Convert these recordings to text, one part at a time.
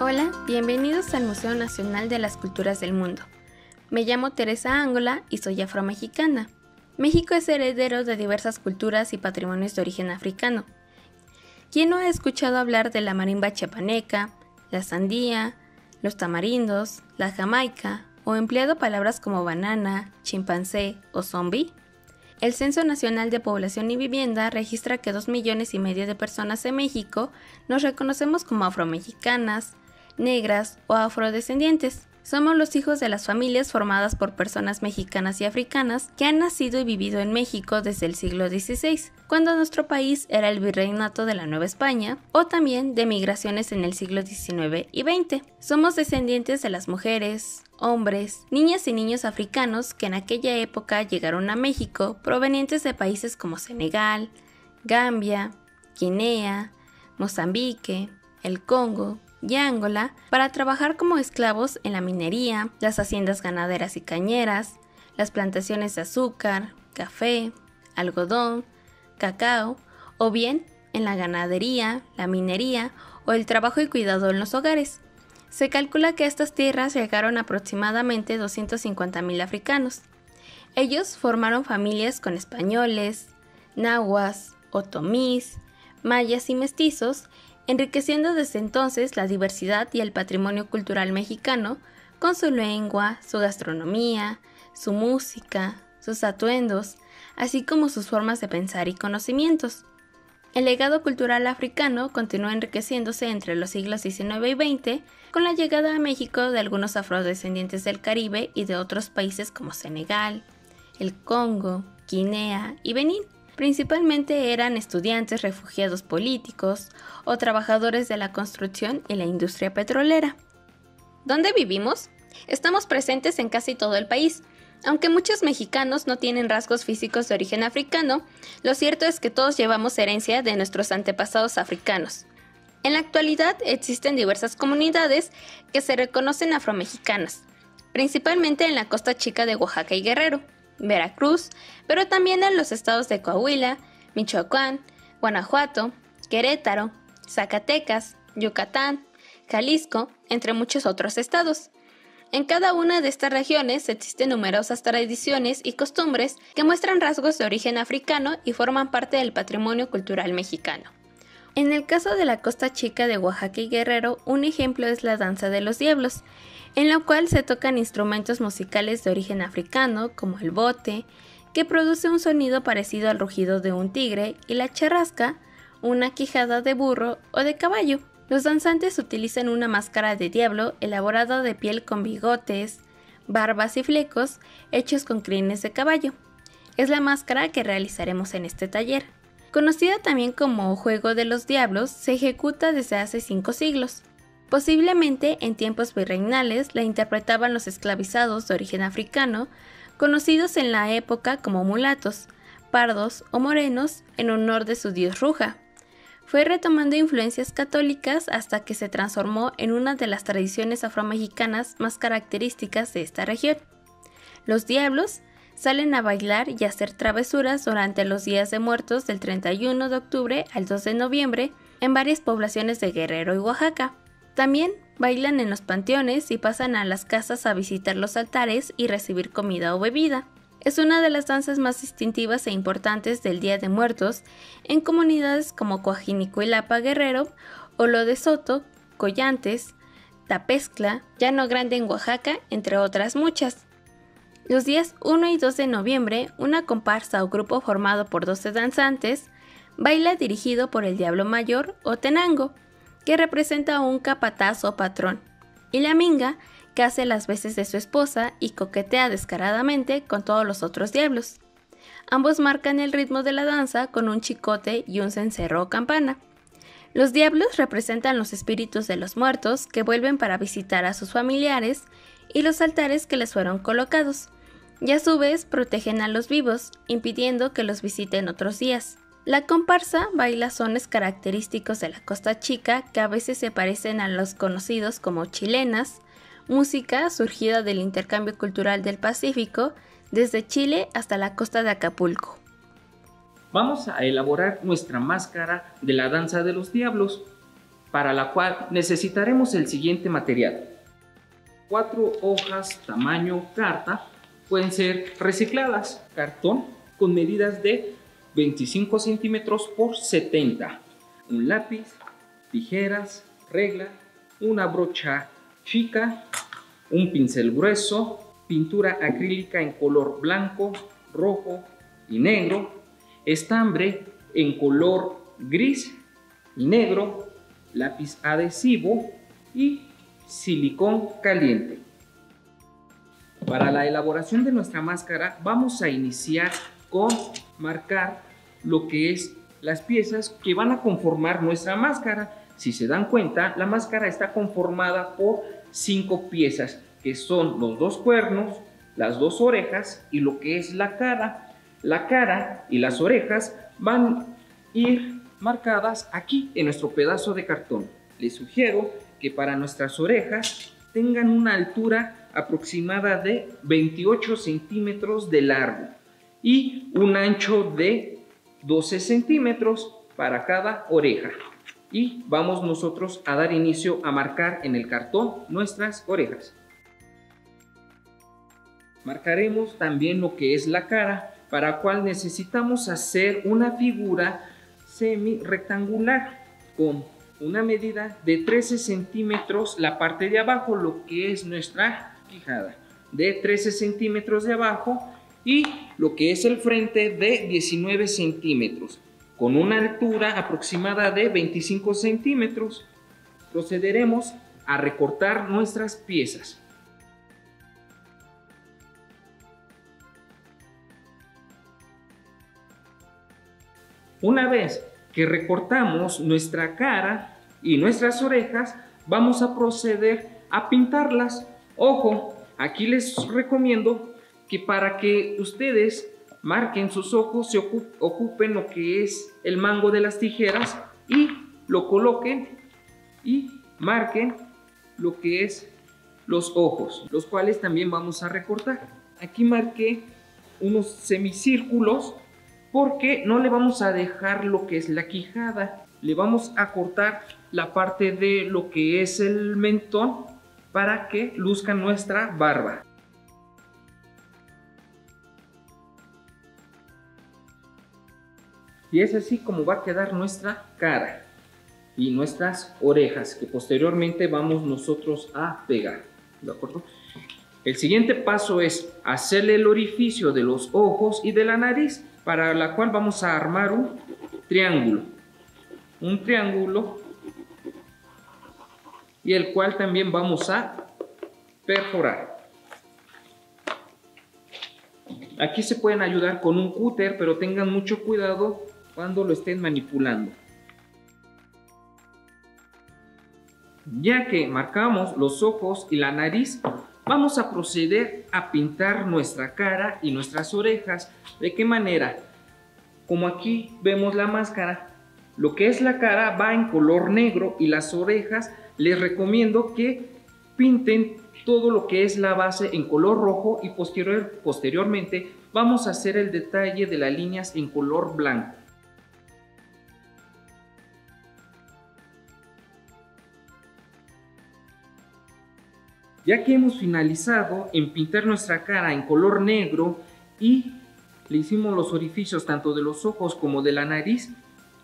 Hola, bienvenidos al Museo Nacional de las Culturas del Mundo. Me llamo Teresa Ángola y soy afromexicana. México es heredero de diversas culturas y patrimonios de origen africano. ¿Quién no ha escuchado hablar de la marimba chiapaneca, la sandía, los tamarindos, la jamaica o empleado palabras como banana, chimpancé o zombie? El Censo Nacional de Población y Vivienda registra que 2,5 millones de personas en México nos reconocemos como afromexicanas, negras o afrodescendientes. Somos los hijos de las familias formadas por personas mexicanas y africanas que han nacido y vivido en México desde el siglo XVI, cuando nuestro país era el virreinato de la Nueva España, o también de migraciones en el siglo XIX y XX. Somos descendientes de las mujeres, hombres, niñas y niños africanos que en aquella época llegaron a México provenientes de países como Senegal, Gambia, Guinea, Mozambique, el Congo y Angola, para trabajar como esclavos en la minería, las haciendas ganaderas y cañeras, las plantaciones de azúcar, café, algodón, cacao, o bien en la ganadería, la minería o el trabajo y cuidado en los hogares. Se calcula que a estas tierras llegaron aproximadamente 250,000 africanos. Ellos formaron familias con españoles, nahuas, otomís, mayas y mestizos, enriqueciendo desde entonces la diversidad y el patrimonio cultural mexicano con su lengua, su gastronomía, su música, sus atuendos, así como sus formas de pensar y conocimientos. El legado cultural africano continuó enriqueciéndose entre los siglos XIX y XX con la llegada a México de algunos afrodescendientes del Caribe y de otros países como Senegal, el Congo, Guinea y Benín. Principalmente eran estudiantes, refugiados políticos o trabajadores de la construcción y la industria petrolera. ¿Dónde vivimos? Estamos presentes en casi todo el país. Aunque muchos mexicanos no tienen rasgos físicos de origen africano, lo cierto es que todos llevamos herencia de nuestros antepasados africanos. En la actualidad existen diversas comunidades que se reconocen afromexicanas, principalmente en la Costa Chica de Oaxaca y Guerrero, Veracruz, pero también en los estados de Coahuila, Michoacán, Guanajuato, Querétaro, Zacatecas, Yucatán, Jalisco, entre muchos otros estados. En cada una de estas regiones existen numerosas tradiciones y costumbres que muestran rasgos de origen africano y forman parte del patrimonio cultural mexicano. En el caso de la Costa Chica de Oaxaca y Guerrero, un ejemplo es la Danza de los Diablos, en la cual se tocan instrumentos musicales de origen africano, como el bote, que produce un sonido parecido al rugido de un tigre, y la charrasca, una quijada de burro o de caballo. Los danzantes utilizan una máscara de diablo elaborada de piel con bigotes, barbas y flecos hechos con crines de caballo. Es la máscara que realizaremos en este taller. Conocida también como Juego de los Diablos, se ejecuta desde hace 5 siglos. Posiblemente en tiempos virreinales la interpretaban los esclavizados de origen africano, conocidos en la época como mulatos, pardos o morenos, en honor de su dios Ruja. Fue retomando influencias católicas hasta que se transformó en una de las tradiciones afromexicanas más características de esta región. Los diablos salen a bailar y a hacer travesuras durante los días de muertos del 31 de octubre al 2 de noviembre en varias poblaciones de Guerrero y Oaxaca. También bailan en los panteones y pasan a las casas a visitar los altares y recibir comida o bebida. Es una de las danzas más distintivas e importantes del Día de Muertos en comunidades como Coajinicuilapa, Guerrero, Olo de Soto, Collantes, Tapezcla, Llano Grande en Oaxaca, entre otras muchas. Los días 1 y 2 de noviembre, una comparsa o grupo formado por 12 danzantes baila dirigido por el Diablo Mayor o Tenango, que representa a un capataz o patrón, y la minga, que hace las veces de su esposa y coquetea descaradamente con todos los otros diablos. Ambos marcan el ritmo de la danza con un chicote y un cencerro o campana. Los diablos representan los espíritus de los muertos que vuelven para visitar a sus familiares y los altares que les fueron colocados, y a su vez protegen a los vivos, impidiendo que los visiten otros días. La comparsa baila sones característicos de la Costa Chica que a veces se parecen a los conocidos como chilenas, música surgida del intercambio cultural del Pacífico desde Chile hasta la costa de Acapulco. Vamos a elaborar nuestra máscara de la Danza de los Diablos. para la cual necesitaremos el siguiente material. 4 hojas tamaño carta pueden ser recicladas, cartón con medidas de 25 centímetros por 70, un lápiz, tijeras, regla, una brocha chica, un pincel grueso, pintura acrílica en color blanco, rojo y negro, estambre en color gris y negro, lápiz adhesivo y silicón caliente. Para la elaboración de nuestra máscara vamos a iniciar con marcar lo que es las piezas que van a conformar nuestra máscara. Si se dan cuenta, la máscara está conformada por 5 piezas, que son los 2 cuernos, las 2 orejas y lo que es la cara. La cara y las orejas van a ir marcadas aquí en nuestro pedazo de cartón. Les sugiero que para nuestras orejas tengan una altura aproximada de 28 centímetros de largo y un ancho de 12 centímetros para cada oreja. Y vamos nosotros a dar inicio a marcar en el cartón nuestras orejas. Marcaremos también lo que es la cara, para la cual necesitamos hacer una figura semi-rectangular con una medida de 13 centímetros la parte de abajo, lo que es nuestra quijada, de 13 centímetros de abajo, y lo que es el frente de 19 centímetros, con una altura aproximada de 25 centímetros. Procederemos a recortar nuestras piezas. Una vez que recortamos nuestra cara y nuestras orejas, vamos a proceder a pintarlas. Ojo, aquí les recomiendo que para que ustedes marquen sus ojos, se ocupen lo que es el mango de las tijeras y lo coloquen y marquen lo que es los ojos, los cuales también vamos a recortar. Aquí marqué unos semicírculos porque no le vamos a dejar lo que es la quijada, le vamos a cortar la parte de lo que es el mentón para que luzca nuestra barba. Y es así como va a quedar nuestra cara y nuestras orejas, que posteriormente vamos nosotros a pegar, ¿de acuerdo? El siguiente paso es hacerle el orificio de los ojos y de la nariz, para la cual vamos a armar un triángulo y el cual también vamos a perforar. Aquí se pueden ayudar con un cúter, pero tengan mucho cuidado cuando lo estén manipulando. Ya que marcamos los ojos y la nariz, vamos a proceder a pintar nuestra cara y nuestras orejas. ¿De qué manera? Como aquí vemos la máscara, lo que es la cara va en color negro y las orejas les recomiendo que pinten todo lo que es la base en color rojo y posteriormente vamos a hacer el detalle de las líneas en color blanco. Ya que hemos finalizado en pintar nuestra cara en color negro y le hicimos los orificios tanto de los ojos como de la nariz,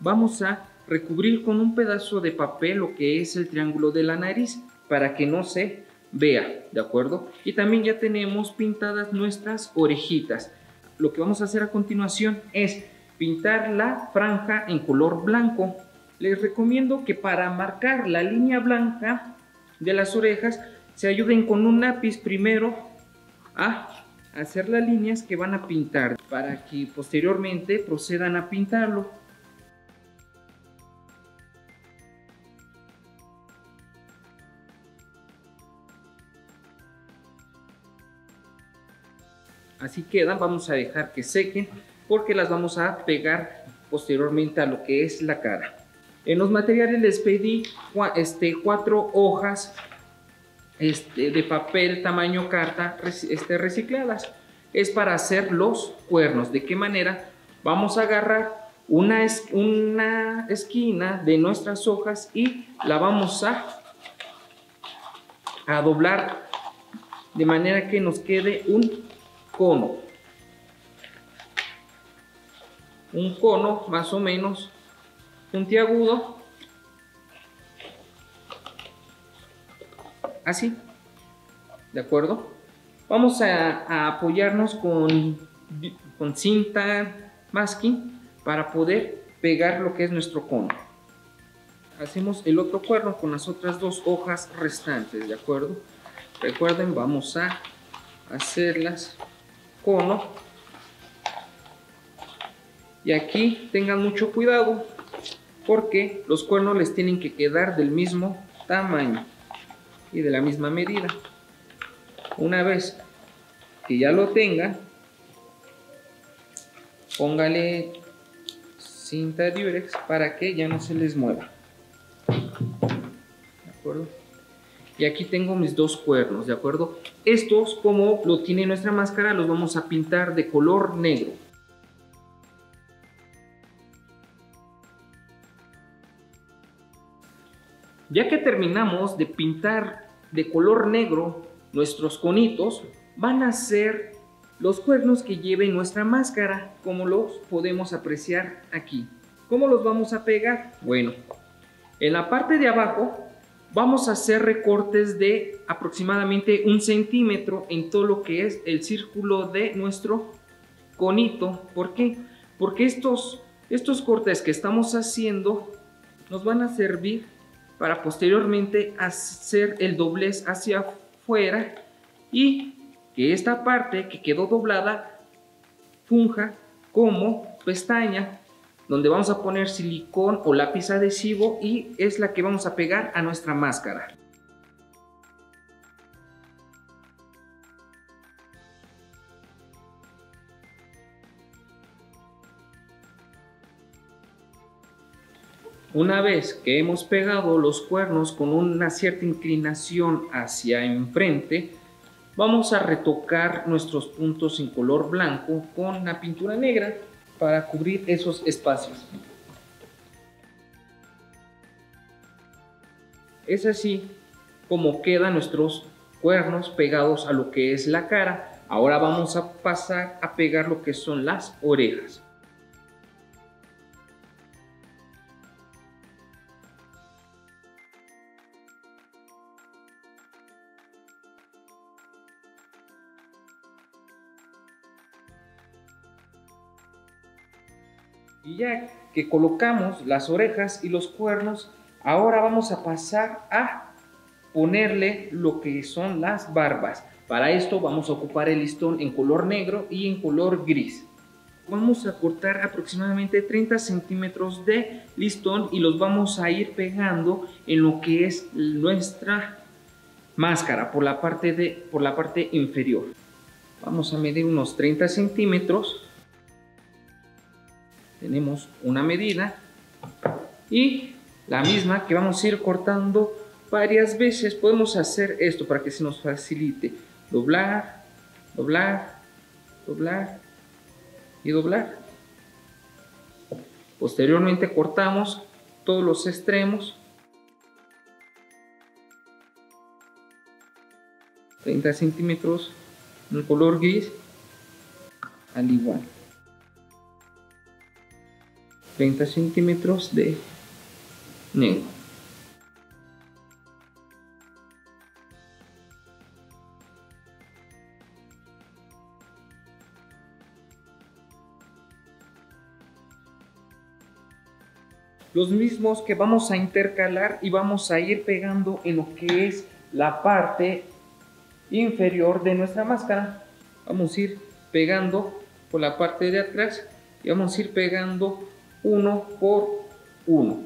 vamos a recubrir con un pedazo de papel lo que es el triángulo de la nariz para que no se vea, ¿de acuerdo? Y también ya tenemos pintadas nuestras orejitas. Lo que vamos a hacer a continuación es pintar la franja en color blanco. Les recomiendo que para marcar la línea blanca de las orejas, se ayuden con un lápiz primero a hacer las líneas que van a pintar para que posteriormente procedan a pintarlo. Así quedan, vamos a dejar que sequen porque las vamos a pegar posteriormente a lo que es la cara. En los materiales les pedí 4 hojas de papel tamaño carta recicladas. Es para hacer los cuernos. ¿De qué manera? Vamos a agarrar una esquina de nuestras hojas y la vamos a doblar de manera que nos quede un cono. Un cono más o menos puntiagudo. Así. ¿De acuerdo? Vamos a apoyarnos con cinta masking para poder pegar lo que es nuestro cono. Hacemos el otro cuerno con las otras dos hojas restantes, ¿de acuerdo? Recuerden, vamos a hacerlas cono. Y aquí tengan mucho cuidado porque los cuernos les tienen que quedar del mismo tamaño y de la misma medida. Una vez que ya lo tengan, póngale cinta durex para que ya no se les mueva. ¿De acuerdo? Y aquí tengo mis dos cuernos, ¿de acuerdo? Estos, como lo tiene nuestra máscara, los vamos a pintar de color negro. Ya que terminamos de pintar de color negro nuestros conitos, van a ser los cuernos que lleve nuestra máscara, como los podemos apreciar aquí. ¿Cómo los vamos a pegar? Bueno, en la parte de abajo vamos a hacer recortes de aproximadamente 1 centímetro en todo lo que es el círculo de nuestro conito. ¿Por qué? Porque estos cortes que estamos haciendo nos van a servir para posteriormente hacer el doblez hacia afuera y que esta parte que quedó doblada funja como pestaña, donde vamos a poner silicón o lápiz adhesivo y es la que vamos a pegar a nuestra máscara. Una vez que hemos pegado los cuernos con una cierta inclinación hacia enfrente, vamos a retocar nuestros puntos en color blanco con una pintura negra para cubrir esos espacios. Es así como quedan nuestros cuernos pegados a lo que es la cara. Ahora vamos a pasar a pegar lo que son las orejas. Y ya que colocamos las orejas y los cuernos, ahora vamos a pasar a ponerle lo que son las barbas. Para esto vamos a ocupar el listón en color negro y en color gris. Vamos a cortar aproximadamente 30 centímetros de listón y los vamos a ir pegando en lo que es nuestra máscara por la parte inferior. Vamos a medir unos 30 centímetros. Tenemos una medida y la misma que vamos a ir cortando varias veces. Podemos hacer esto para que se nos facilite. Doblar, doblar, doblar y doblar. Posteriormente cortamos todos los extremos. 30 centímetros en el color gris. Al igual. 30 centímetros de negro. Los mismos que vamos a intercalar y vamos a ir pegando en lo que es la parte inferior de nuestra máscara. Vamos a ir pegando por la parte de atrás y vamos a ir pegando uno por uno.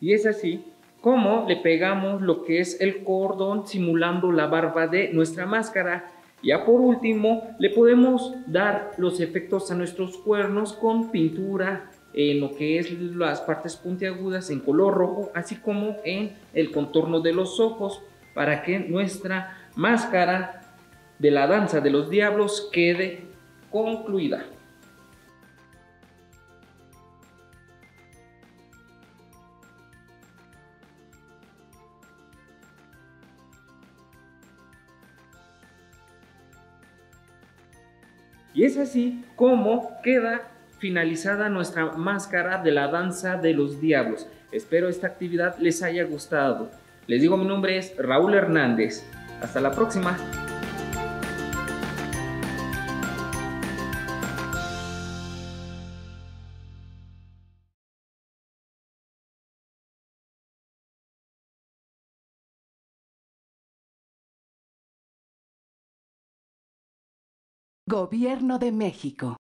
Y es así como le pegamos lo que es el cordón simulando la barba de nuestra máscara. Ya por último, le podemos dar los efectos a nuestros cuernos con pintura en lo que es las partes puntiagudas en color rojo, así como en el contorno de los ojos, para que nuestra máscara de la danza de los diablos quede concluida. Y es así como queda finalizada nuestra máscara de la danza de los diablos. Espero esta actividad les haya gustado. Les digo, mi nombre es Raúl Hernández. Hasta la próxima. Gobierno de México.